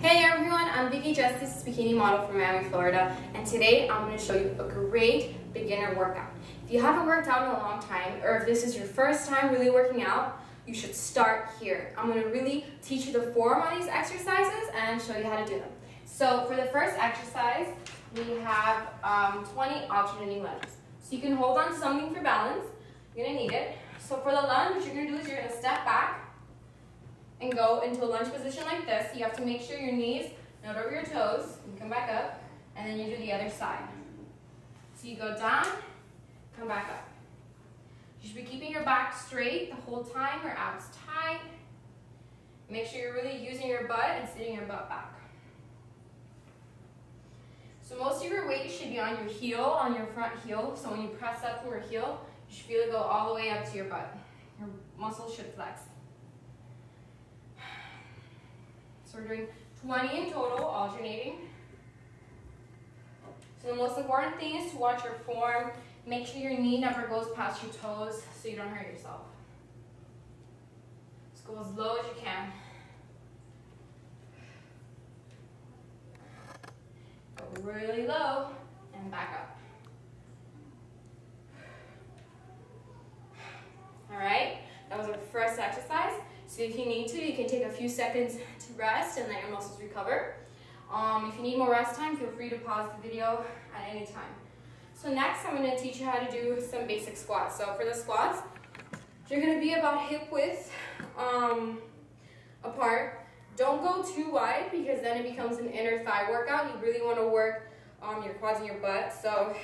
Hey everyone, I'm Vicky Justice, bikini model from Miami, Florida, and today I'm going to show you a great beginner workout. If you haven't worked out in a long time, or if this is your first time really working out, you should start here. I'm going to really teach you the form on these exercises and show you how to do them. So for the first exercise, we have 20 alternating lunges. So you can hold on to something for balance. You're going to need it. So for the lunge, what you're going to do is you're going to step back and go into a lunge position like this. You have to make sure your knees not over your toes. You come back up, and then you do the other side. So you go down, come back up. You should be keeping your back straight the whole time, your abs tight. Make sure you're really using your butt and sitting your butt back. So most of your weight should be on your heel, on your front heel. So when you press up through your heel, you should feel it go all the way up to your butt. Your muscles should flex. So we're doing 20 in total, alternating. So the most important thing is to watch your form. Make sure your knee never goes past your toes so you don't hurt yourself. Just go as low as you can. Go really low and back up. All right, that was our first exercise. So if you need to, you can take a few seconds to rest and let your muscles recover. If you need more rest time, feel free to pause the video at any time. So next, I'm going to teach you how to do some basic squats. So for the squats, you're going to be about hip width apart. Don't go too wide because then it becomes an inner thigh workout. You really want to work your quads and your butt. So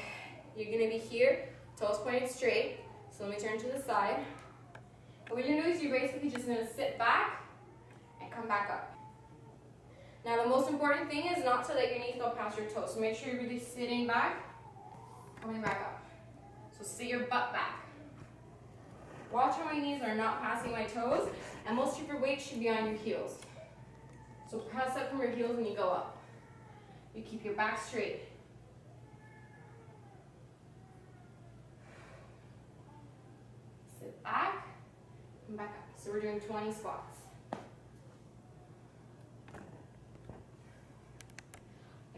you're going to be here, toes pointed straight. So let me turn to the side. What you're going to do is you're basically just going to sit back and come back up. Now the most important thing is not to let your knees go past your toes. So make sure you're really sitting back, coming back up. So sit your butt back. Watch how my knees are not passing my toes, and most of your weight should be on your heels. So press up from your heels when you go up. You keep your back straight. Sit back. Back up. So we're doing 20 squats.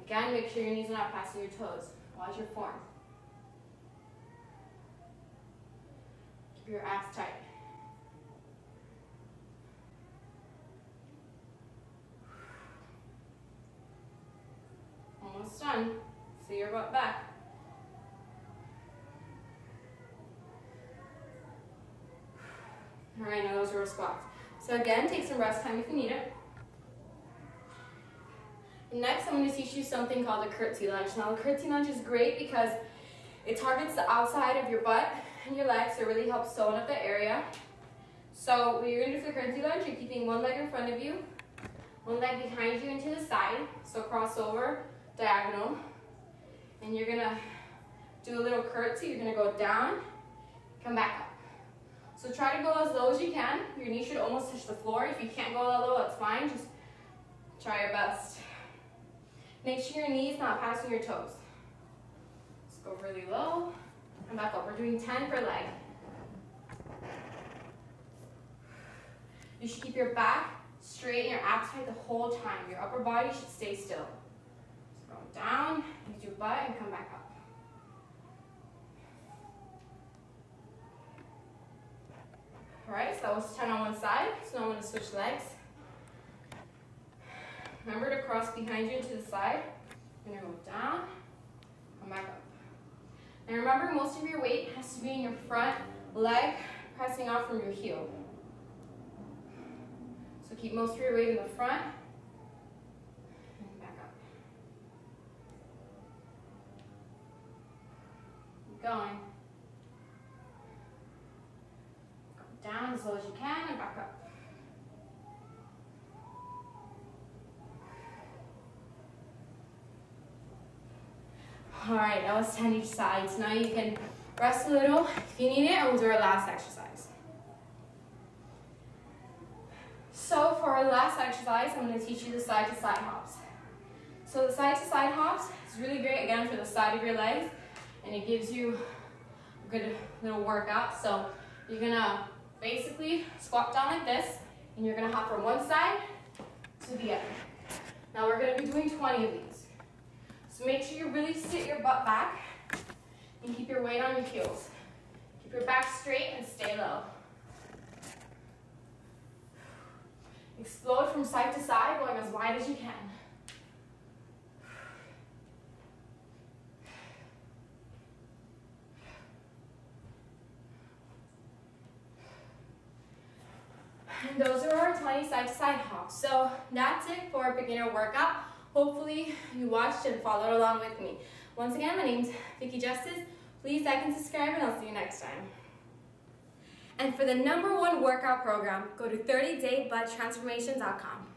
Again, make sure your knees are not passing your toes. Watch your form. Keep your abs tight. Almost done. So your butt back. All right, now those are our squats. So again, take some rest time if you need it. Next, I'm going to teach you something called a curtsy lunge. Now, the curtsy lunge is great because it targets the outside of your butt and your legs, so it really helps tone up the area. So, when you're going to do the curtsy lunge, you're keeping one leg in front of you, one leg behind you and to the side, so cross over, diagonal. And you're going to do a little curtsy. You're going to go down, come back up. So try to go as low as you can. Your knee should almost touch the floor. If you can't go that low, that's fine. Just try your best. Make sure your knee's not passing your toes. Just go really low and back up. We're doing 10 per leg. You should keep your back straight and your abs tight the whole time. Your upper body should stay still. So go down, use your butt, and come back up. Alright, so that was 10 on one side, so now I'm going to switch legs. Remember to cross behind you and to the side. You're going to go down, come back up. Now remember, most of your weight has to be in your front leg, pressing off from your heel. So keep most of your weight in the front, and back up. Keep going. Down as low as you can and back up. All right, that was 10 each side. So now you can rest a little if you need it, and we'll do our last exercise. So for our last exercise, I'm going to teach you the side-to-side hops. So the side-to-side hops is really great, again, for the side of your legs, and it gives you a good little workout. So you're going to basically squat down like this, and you're going to hop from one side to the other. Now we're going to be doing 20 of these. So make sure you really sit your butt back and keep your weight on your heels. Keep your back straight and stay low. Explode from side to side, going as wide as you can. And those are our 20 side to side hops. So that's it for a beginner workout. Hopefully you watched and followed along with me. Once again, my name's Vicky Justice. Please like and subscribe, and I'll see you next time. And for the #1 workout program, go to 30daybuttransformation.com.